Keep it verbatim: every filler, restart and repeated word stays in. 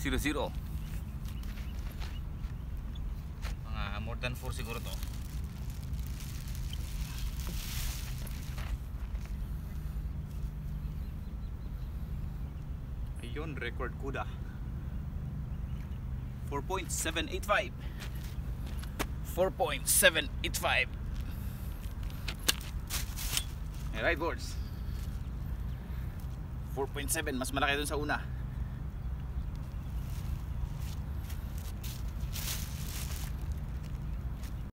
zero zero. Mga more than four siguro to. Ayun, record kuda. four point seven eight five. four point seven eight five. Alright boards. four point seven, mas malaki dun sa una.